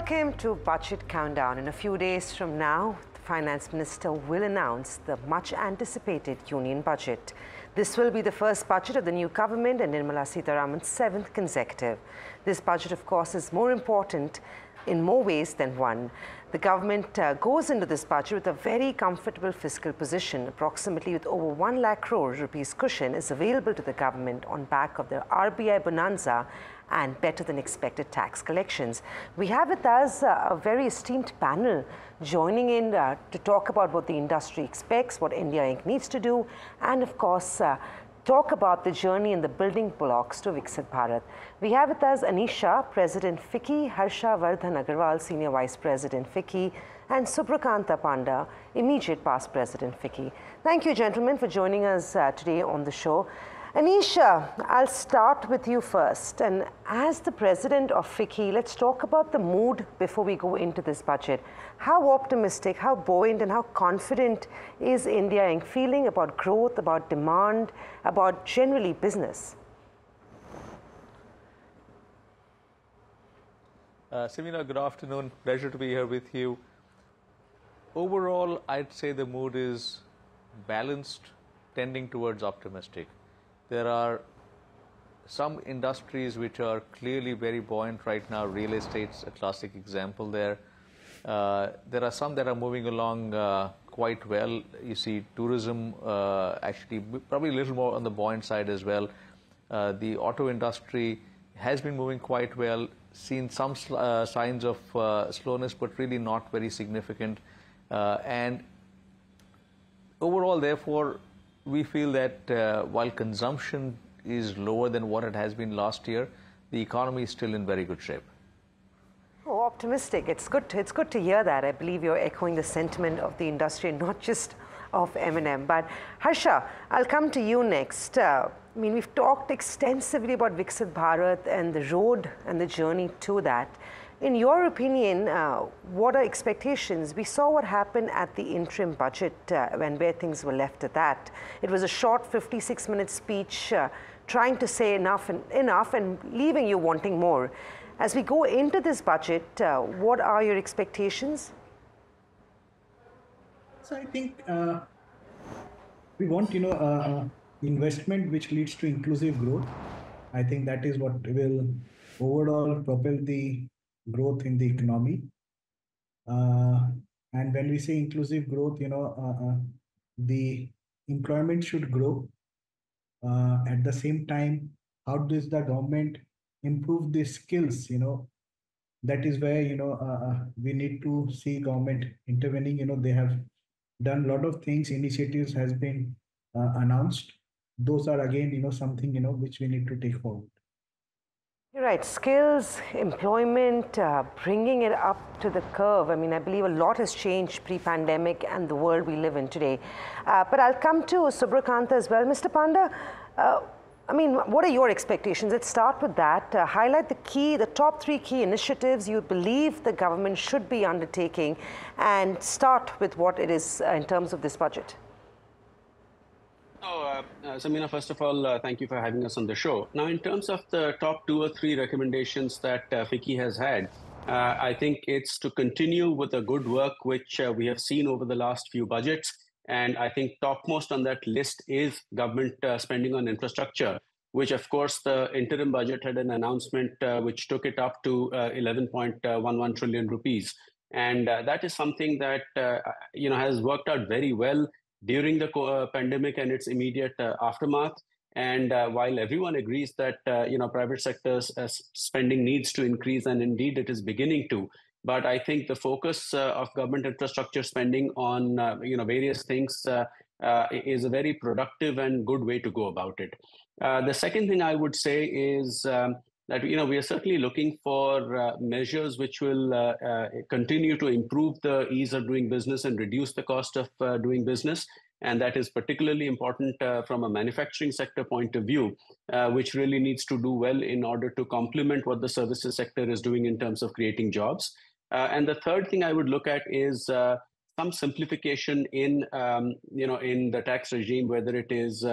Welcome to Budget Countdown. In a few days from now, the Finance Minister will announce the much-anticipated Union Budget. This will be the first budget of the new government and Nirmala Sitaraman's seventh consecutive. This budget, of course, is more important in more ways than one. The government goes into this budget with a very comfortable fiscal position. Approximately with over 1 lakh crore rupees cushion is available to the government on back of the RBI bonanza and better than expected tax collections. We have with us a very esteemed panel joining in to talk about what the industry expects, what India Inc. needs to do, and of course talk about the journey and the building blocks to Viksit Bharat. We have with us Anisha, President FICCI, Harsha Vardhan Agarwal, Senior Vice President FICCI, and Subhrakant Panda, immediate past President FICCI. Thank you, gentlemen, for joining us today on the show. Anisha, I'll start with you first. And as the president of FICCI, let's talk about the mood before we go into this budget. How optimistic, how buoyant, and how confident is India Inc. feeling about growth, about demand, about generally business? Samina, good afternoon. Pleasure to be here with you. Overall, I'd say the mood is balanced, tending towards optimistic. There are some industries which are clearly very buoyant right now. Real estate's a classic example there. There are some that are moving along quite well. You see tourism actually probably a little more on the buoyant side as well. The auto industry has been moving quite well, seen some signs of slowness, but really not very significant. And overall, therefore, we feel that while consumption is lower than what it has been last year, the economy is still in very good shape. Oh, optimistic. It's good to hear that. I believe you're echoing the sentiment of the industry, not just of M&M. But Harsha, I'll come to you next. I mean, we've talked extensively about Viksit Bharat and the road and the journey to that. In your opinion, what are expectations? We saw what happened at the interim budget where things were left at that. It was a short 56-minute speech trying to say enough and leaving you wanting more. As we go into this budget, what are your expectations? So I think we want, investment which leads to inclusive growth. I think that is what will overall propel the growth in the economy, and when we say inclusive growth, the employment should grow. At the same time, how does the government improve the skills? That is where we need to see government intervening. They have done a lot of things. Initiatives has been announced. Those are again something which we need to take forward. You're right. Skills, employment, bringing it up to the curve. I mean, I believe a lot has changed pre-pandemic and the world we live in today. But I'll come to Subhrakant as well. Mr. Panda, what are your expectations? Let's start with that. Highlight the top three key initiatives you believe the government should be undertaking, and start with what it is in terms of this budget. Oh, Samina, first of all, thank you for having us on the show. Now, in terms of the top two or three recommendations that FICCI has had, I think it's to continue with the good work which we have seen over the last few budgets. And I think topmost on that list is government spending on infrastructure, which, of course, the interim budget had an announcement which took it up to 11.11 trillion rupees. And that is something that, has worked out very well during the pandemic and its immediate aftermath. And while everyone agrees that, private sector's spending needs to increase, and indeed it is beginning to, but I think the focus of government infrastructure spending on, various things is a very productive and good way to go about it. The second thing I would say is that, we are certainly looking for measures which will continue to improve the ease of doing business and reduce the cost of doing business. And that is particularly important from a manufacturing sector point of view, which really needs to do well in order to complement what the services sector is doing in terms of creating jobs. And the third thing I would look at is some simplification in, in the tax regime, whether it is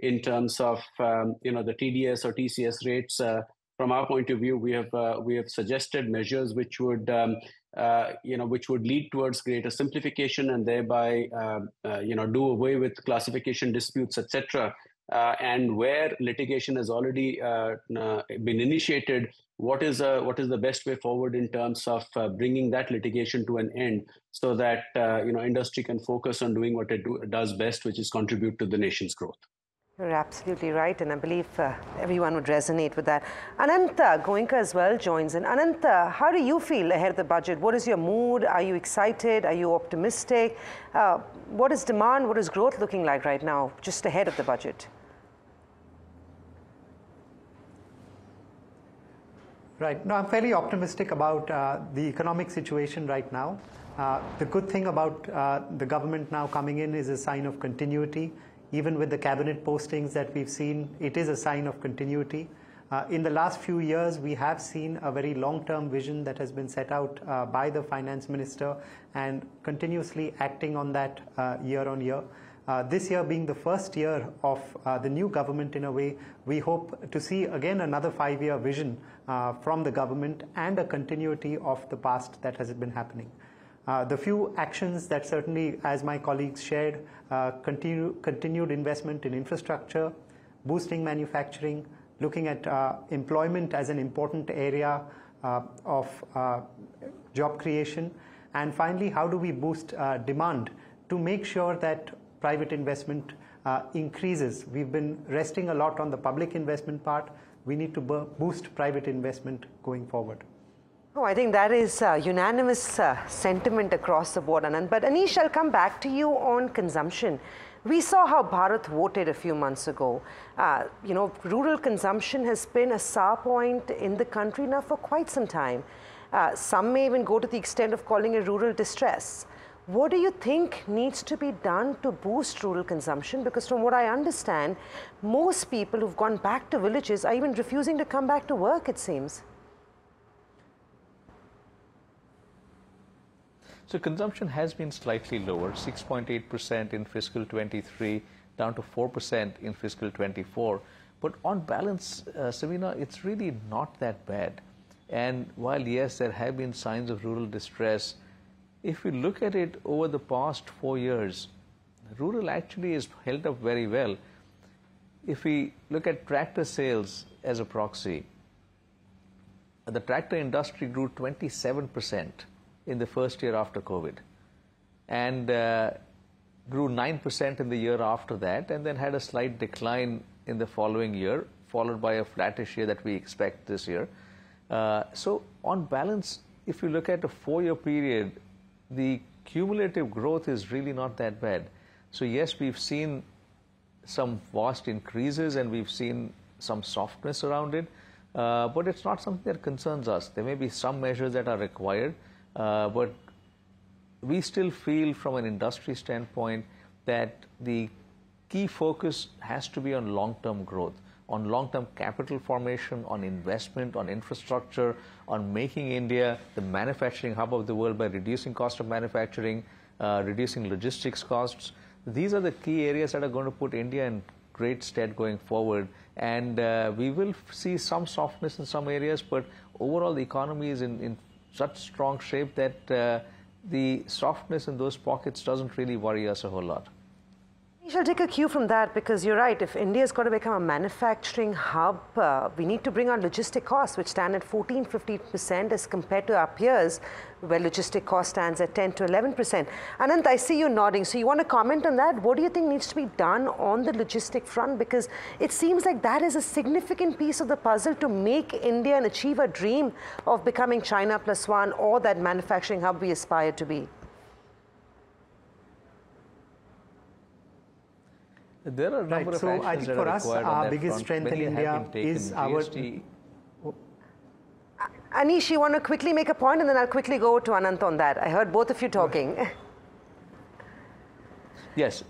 in terms of, the TDS or TCS rates, from our point of view, we have suggested measures which would lead towards greater simplification and thereby do away with classification disputes, etc. And where litigation has already been initiated, what is the best way forward in terms of bringing that litigation to an end, so that industry can focus on doing what it does best, which is contribute to the nation's growth. You're absolutely right, and I believe everyone would resonate with that. Anant Goenka as well joins in. Anant, how do you feel ahead of the budget? What is your mood? Are you excited? Are you optimistic? What is demand? What is growth looking like right now, just ahead of the budget? Right. No, I'm fairly optimistic about the economic situation right now. The good thing about the government now coming in is a sign of continuity. Even with the cabinet postings that we've seen, it is a sign of continuity. In the last few years, we have seen a very long-term vision that has been set out by the finance minister and continuously acting on that year on year. This year being the first year of the new government, in a way, we hope to see again another 5-year vision from the government and a continuity of the past that has been happening. The few actions that certainly, as my colleagues shared, continued investment in infrastructure, boosting manufacturing, looking at employment as an important area of job creation, and finally, how do we boost demand to make sure that private investment increases. We've been resting a lot on the public investment part. We need to boost private investment going forward. Oh, I think that is unanimous sentiment across the board, Anand. But Anish, I'll come back to you on consumption. We saw how Bharat voted a few months ago. Rural consumption has been a sore point in the country now for quite some time. Some may even go to the extent of calling it rural distress. What do you think needs to be done to boost rural consumption? Because from what I understand, most people who've gone back to villages are even refusing to come back to work, it seems. So consumption has been slightly lower, 6.8% in fiscal 23, down to 4% in fiscal 24. But on balance, Samina, it's really not that bad. And while, yes, there have been signs of rural distress, if we look at it over the past 4 years, rural actually is held up very well. If we look at tractor sales as a proxy, the tractor industry grew 27%. In the first year after COVID, and grew 9% in the year after that, and then had a slight decline in the following year, followed by a flattish year that we expect this year. So on balance, if you look at a 4-year period, the cumulative growth is really not that bad. So yes, we've seen some vast increases and we've seen some softness around it, but it's not something that concerns us. There may be some measures that are required, but we still feel from an industry standpoint that the key focus has to be on long-term growth, on long-term capital formation, on investment, on infrastructure, on making India the manufacturing hub of the world by reducing cost of manufacturing, reducing logistics costs. These are the key areas that are going to put India in great stead going forward. And we will see some softness in some areas, but overall the economy is in such strong shape that the softness in those pockets doesn't really worry us a whole lot. We shall take a cue from that, because you're right, if India's got to become a manufacturing hub, we need to bring our logistic costs, which stand at 14-15% as compared to our peers, where logistic cost stands at 10-11%. Anant, I see you nodding, so you want to comment on that? What do you think needs to be done on the logistic front? Because it seems like that is a significant piece of the puzzle to make India and achieve a dream of becoming China plus one, or that manufacturing hub we aspire to be. There are a number of actions. I think for us, our biggest strength in India is our... Anish, you want to quickly make a point, and then I'll quickly go to Anant on that. I heard both of you talking. Yes.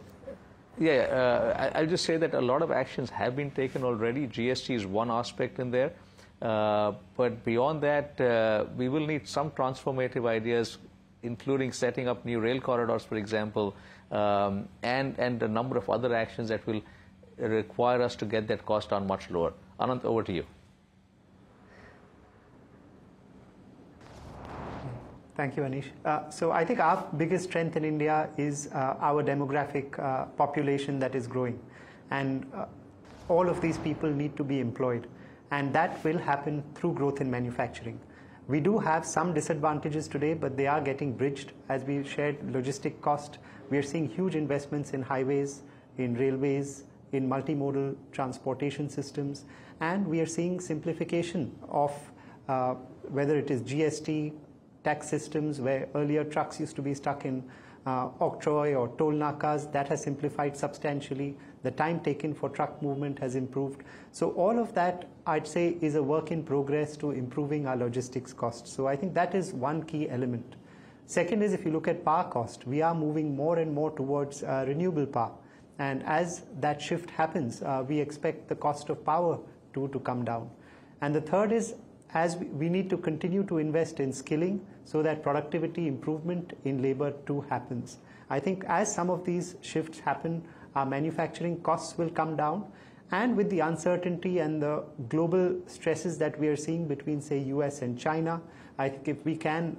Yeah, I'll just say that a lot of actions have been taken already. GST is one aspect in there. But beyond that, we will need some transformative ideas, including setting up new rail corridors, for example, and a number of other actions that will require us to get that cost down much lower. Anant, over to you. Thank you, Anish. So I think our biggest strength in India is our demographic population that is growing. And all of these people need to be employed. And that will happen through growth in manufacturing. We do have some disadvantages today, but they are getting bridged. As we shared, logistic cost. We are seeing huge investments in highways, in railways, in multimodal transportation systems. And we are seeing simplification of whether it is GST, tax systems, where earlier trucks used to be stuck in octroi or toll nakas. That has simplified substantially. The time taken for truck movement has improved. So all of that, I'd say, is a work in progress to improving our logistics costs. So I think that is one key element. Second is, if you look at power cost, we are moving more and more towards renewable power. And as that shift happens, we expect the cost of power to come down. And the third is, as we need to continue to invest in skilling so that productivity improvement in labor too happens. I think as some of these shifts happen, our manufacturing costs will come down. And with the uncertainty and the global stresses that we are seeing between, say, US and China, I think if we can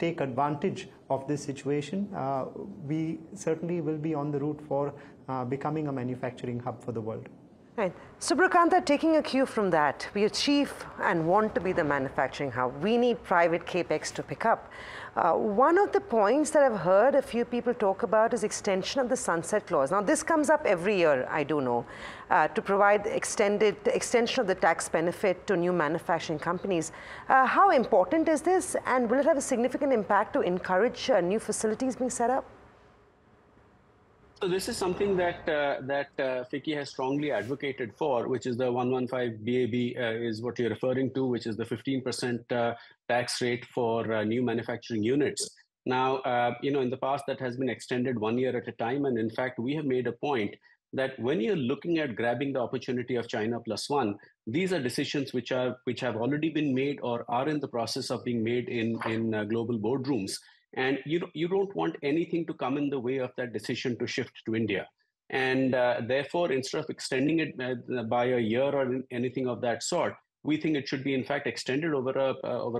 take advantage of this situation, we certainly will be on the route for becoming a manufacturing hub for the world. Right. Subhrakant, taking a cue from that, we achieve and want to be the manufacturing hub. We need private capex to pick up. One of the points that I've heard a few people talk about is extension of the sunset clause. Now, this comes up every year, I do know, to provide extension of the tax benefit to new manufacturing companies. How important is this, and will it have a significant impact to encourage new facilities being set up? So this is something that FICCI has strongly advocated for, which is the 115 B A B is what you're referring to, which is the 15% tax rate for new manufacturing units. Now, you know, in the past that has been extended 1 year at a time, and in fact, we have made a point that when you're looking at grabbing the opportunity of China plus one, these are decisions which are which have already been made or are in the process of being made in global boardrooms. And you don't want anything to come in the way of that decision to shift to India. And therefore, instead of extending it by a year or anything of that sort, we think it should be, in fact, extended over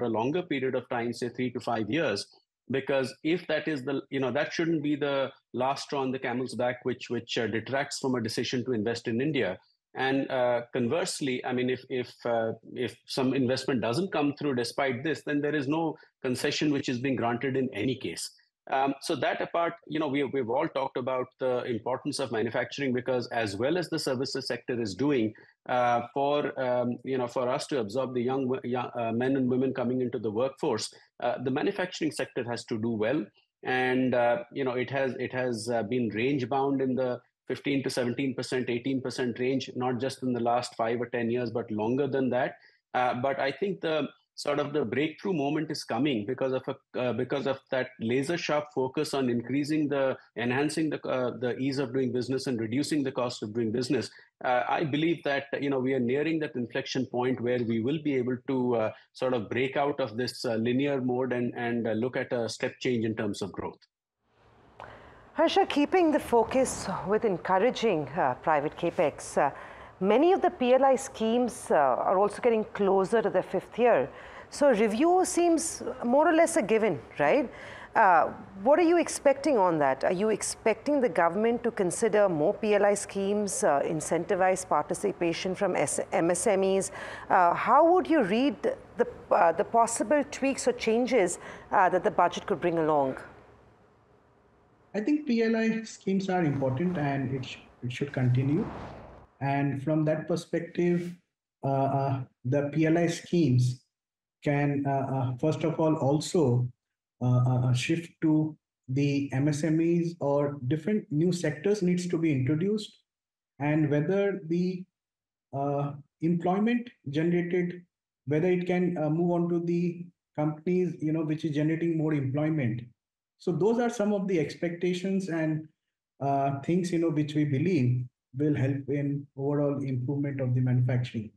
a longer period of time, say 3 to 5 years, because if that is the, you know, that shouldn't be the last straw on the camel's back, which detracts from a decision to invest in India. And conversely, I mean, if some investment doesn't come through despite this, then there is no concession which is being granted in any case. So that apart, you know, we've all talked about the importance of manufacturing, because as well as the services sector is doing you know, for us to absorb the young men and women coming into the workforce, the manufacturing sector has to do well. And you know, it has been range bound in the 15 to 17%, 18% range, not just in the last 5 or 10 years, but longer than that. But I think the sort of the breakthrough moment is coming because of that laser sharp focus on enhancing the ease of doing business and reducing the cost of doing business. I believe that, you know, we are nearing that inflection point where we will be able to sort of break out of this linear mode and look at a step change in terms of growth. Harsha, keeping the focus with encouraging private capex, many of the PLI schemes are also getting closer to their 5th year. So review seems more or less a given, right? What are you expecting on that? Are you expecting the government to consider more PLI schemes, incentivize participation from MSMEs? How would you read the possible tweaks or changes that the budget could bring along? I think PLI schemes are important, and it should continue. And from that perspective, the PLI schemes can, first of all, also shift to the MSMEs, or different new sectors needs to be introduced. And whether the employment generated, whether it can move on to the companies, you know, which is generating more employment. So those are some of the expectations and things, you know, which we believe will help in overall improvement of the manufacturing.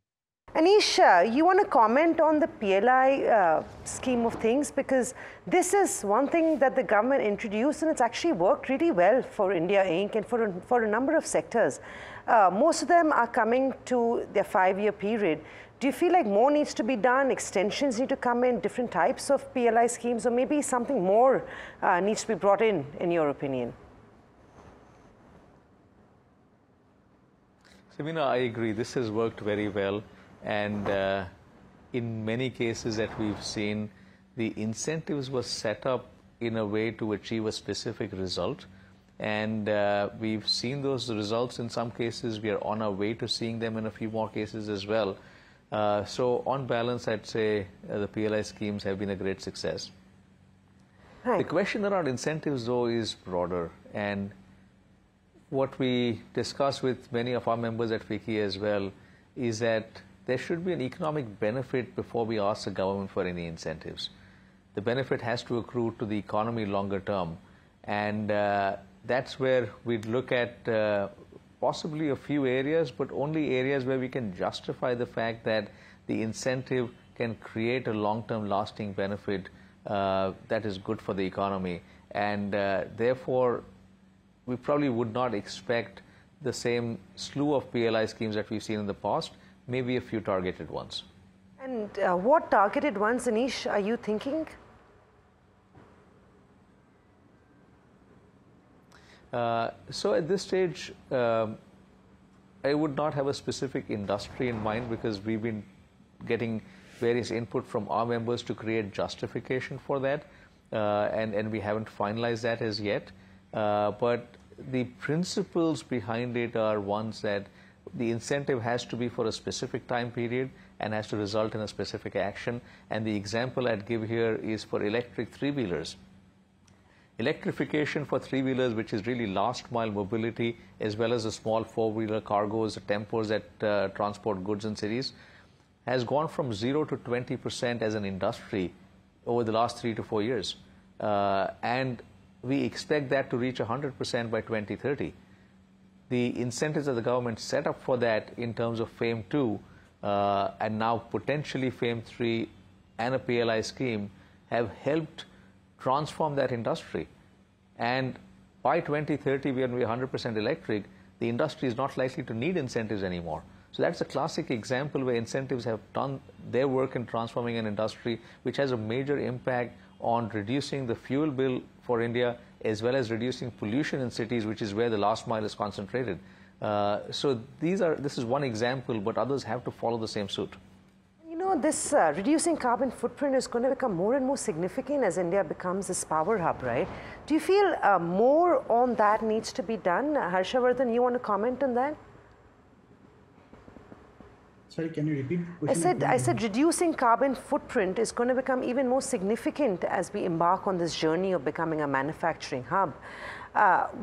Anisha, you want to comment on the PLI scheme of things, because this is one thing that the government introduced and it's actually worked really well for India Inc. and for a number of sectors. Most of them are coming to their 5-year period. Do you feel like more needs to be done, extensions need to come in, different types of PLI schemes, or maybe something more needs to be brought in your opinion? Samina, I agree. This has worked very well, and in many cases that we've seen, the incentives were set up in a way to achieve a specific result, and we've seen those results in some cases. We are on our way to seeing them in a few more cases as well. So on balance, I'd say the PLI schemes have been a great success. Right. The question around incentives, though, is broader, and what we discuss with many of our members at FICCI as well is that there should be an economic benefit before we ask the government for any incentives. The benefit has to accrue to the economy longer term, and that's where we'd look at possibly a few areas, but only areas where we can justify the fact that the incentive can create a long-term lasting benefit that is good for the economy, and therefore we probably would not expect the same slew of PLI schemes that we've seen in the past, maybe a few targeted ones. And what targeted ones, Anish, are you thinking? So at this stage, I would not have a specific industry in mind, because we've been getting various input from our members to create justification for that, and we haven't finalized that as yet. But the principles behind it are ones that the incentive has to be for a specific time period and has to result in a specific action. And the example I'd give here is for electric three-wheelers. Electrification for three-wheelers, which is really last-mile mobility, as well as the small four-wheeler cargos, the tempos that transport goods in cities, has gone from 0 to 20% as an industry over the last 3 to 4 years. And we expect that to reach 100% by 2030. The incentives that the government set up for that in terms of FAME II and now potentially FAME III and a PLI scheme have helped transform that industry. And by 2030, when we're 100% electric, the industry is not likely to need incentives anymore. So that's a classic example where incentives have done their work in transforming an industry, which has a major impact on reducing the fuel bill for India, as well as reducing pollution in cities, which is where the last mile is concentrated. So this is one example, but others have to follow the same suit. You know, this reducing carbon footprint is going to become more and more significant as India becomes this power hub, right? Do you feel more on that needs to be done? Harsha Vardhan, you want to comment on that? Sorry, can you repeat the question? I said reducing carbon footprint is going to become even more significant as we embark on this journey of becoming a manufacturing hub.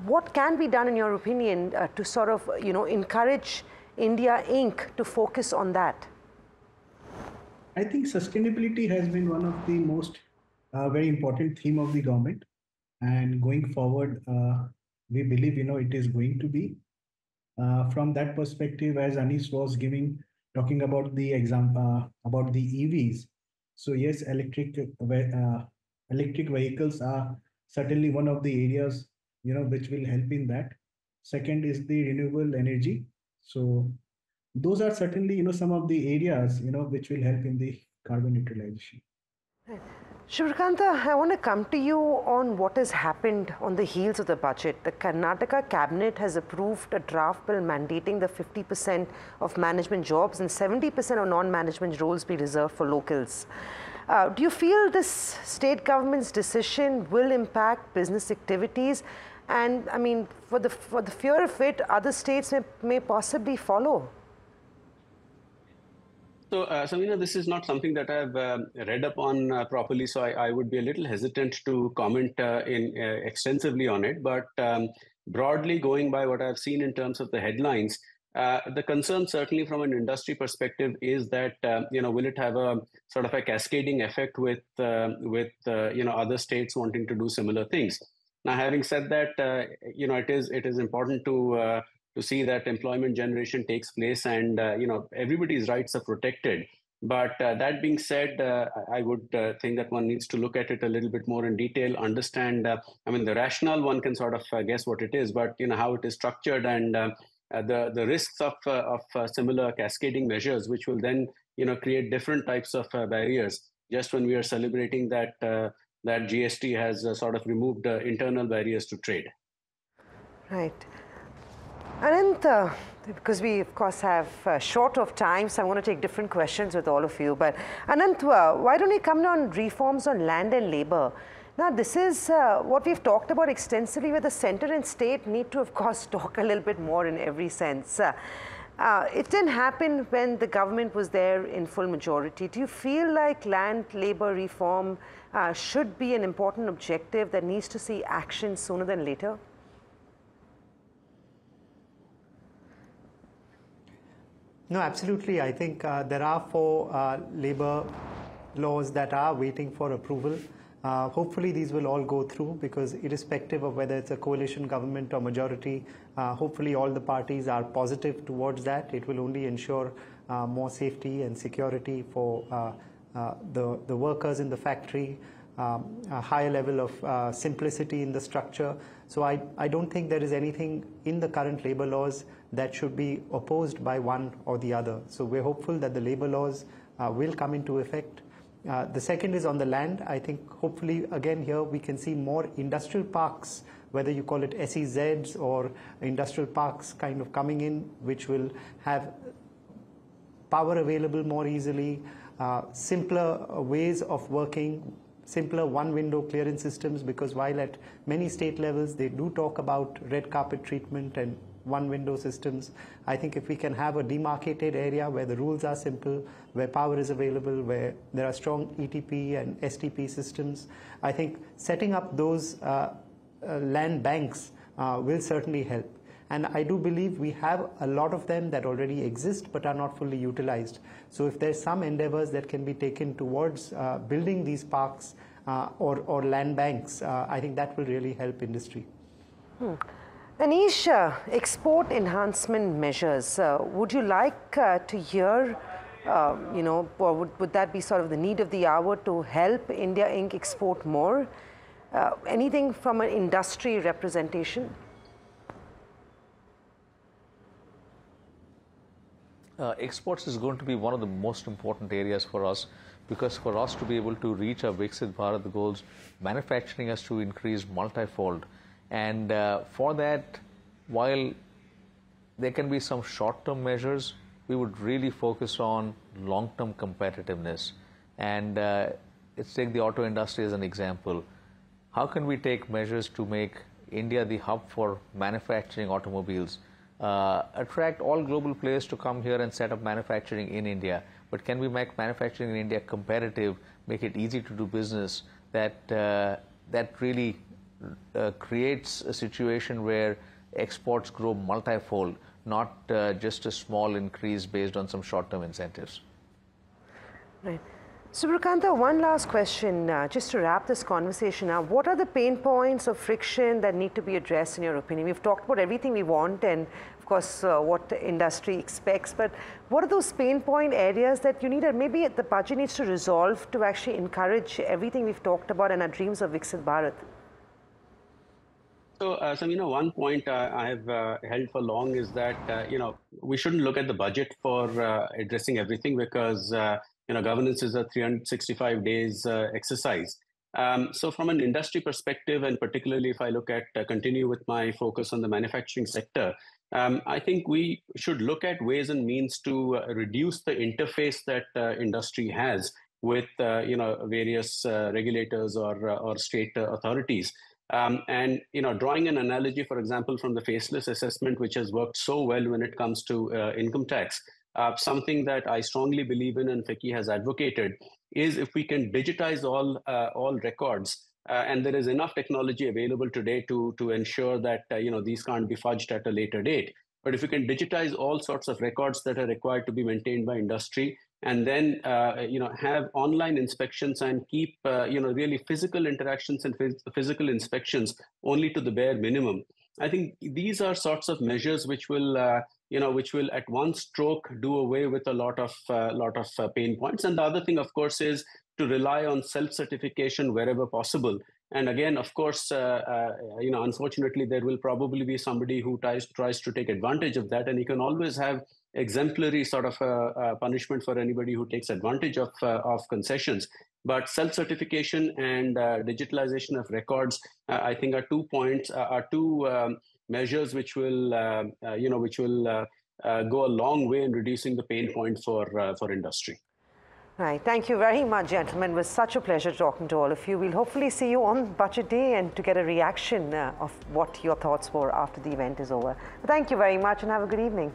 What can be done, in your opinion, to sort of, you know, encourage India Inc. to focus on that? I think sustainability has been one of the most very important theme of the government, and going forward, we believe, you know, it is going to be. From that perspective, as Anish was talking about the example about the EVs. So yes, electric vehicles are certainly one of the areas, you know, which will help in that. Second is the renewable energy. So those are certainly, you know, some of the areas, you know, which will help in the carbon neutralization. Right. Subhrakant, I want to come to you on what has happened on the heels of the budget. The Karnataka cabinet has approved a draft bill mandating the 50% of management jobs and 70% of non-management roles be reserved for locals. Do you feel this state government's decision will impact business activities? And I mean, for the fear of it, other states may possibly follow. So, Samina, this is not something that I've read upon properly, so I would be a little hesitant to comment extensively on it. But broadly, going by what I've seen in terms of the headlines, the concern certainly from an industry perspective is that, you know, will it have a sort of a cascading effect with you know, other states wanting to do similar things? Now, having said that, you know, it is important to see that employment generation takes place, and you know, everybody's rights are protected. But that being said, I would think that one needs to look at it a little bit more in detail, understand. I mean, the rationale one can sort of guess what it is, but you know, how it is structured and the risks of similar cascading measures, which will then create different types of barriers. Just when we are celebrating that that GST has sort of removed internal barriers to trade. Right. Anant, because we of course have short of time, so I'm going to take different questions with all of you. But Anant, why don't we come on reforms on land and labour? Now, this is what we've talked about extensively, where the centre and state need to, of course, talk a little bit more in every sense. It didn't happen when the government was there in full majority. Do you feel like land labour reform should be an important objective that needs to see action sooner than later? No, absolutely. I think there are 4 labour laws that are waiting for approval. Hopefully, these will all go through, because irrespective of whether it's a coalition government or majority, hopefully all the parties are positive towards that. It will only ensure more safety and security for the workers in the factory, a higher level of simplicity in the structure. So I don't think there is anything in the current labour laws that should be opposed by one or the other. So we're hopeful that the labour laws will come into effect. The second is on the land. I think hopefully again here we can see more industrial parks, whether you call it SEZs or industrial parks kind of coming in, which will have power available more easily, simpler ways of working, simpler one-window clearance systems, because while at many state levels they do talk about red carpet treatment and one-window systems, I think if we can have a demarcated area where the rules are simple, where power is available, where there are strong ETP and STP systems, I think setting up those land banks will certainly help. And I do believe we have a lot of them that already exist but are not fully utilized. So if there's some endeavors that can be taken towards building these parks or land banks, I think that will really help industry. Anish, export enhancement measures, would you like to hear, or would that be sort of the need of the hour to help India Inc. export more? Anything from an industry representation? Exports is going to be one of the most important areas for us, because for us to be able to reach our Viksit Bharat goals, manufacturing has to increase multifold. And for that, while there can be some short-term measures, we would really focus on long-term competitiveness. And let's take the auto industry as an example. How can we take measures to make India the hub for manufacturing automobiles? Attract all global players to come here and set up manufacturing in India. But can we make manufacturing in India competitive, make it easy to do business, that really creates a situation where exports grow multifold, not just a small increase based on some short-term incentives. Right. Subhrakant, one last question, just to wrap this conversation up. What are the pain points or friction that need to be addressed in your opinion? We've talked about everything we want and, of course, what the industry expects, but what are those pain point areas that you need, or maybe the budget needs to resolve to actually encourage everything we've talked about and our dreams of Viksit Bharat? So, Samina, one point I have held for long is that, we shouldn't look at the budget for addressing everything, because, governance is a 365 days exercise. So from an industry perspective, and particularly if I look at, continue with my focus on the manufacturing sector, I think we should look at ways and means to reduce the interface that industry has with, various regulators or state authorities. And, drawing an analogy, for example, from the faceless assessment, which has worked so well when it comes to income tax, something that I strongly believe in and FICCI has advocated is if we can digitize all records, and there is enough technology available today to ensure that, these can't be fudged at a later date. But if we can digitize all sorts of records that are required to be maintained by industry, and then, have online inspections and keep, really physical interactions and physical inspections only to the bare minimum. I think these are sorts of measures which will, which will at one stroke do away with a lot of pain points. And the other thing, of course, is to rely on self-certification wherever possible. And again, of course, unfortunately, there will probably be somebody who tries to take advantage of that. And you can always have exemplary sort of punishment for anybody who takes advantage of concessions. But self-certification and digitalization of records, I think, are two measures which will go a long way in reducing the pain point for industry. Right. Thank you very much, gentlemen. It was such a pleasure talking to all of you. We'll hopefully see you on Budget Day and to get a reaction of what your thoughts were after the event is over. Thank you very much and have a good evening.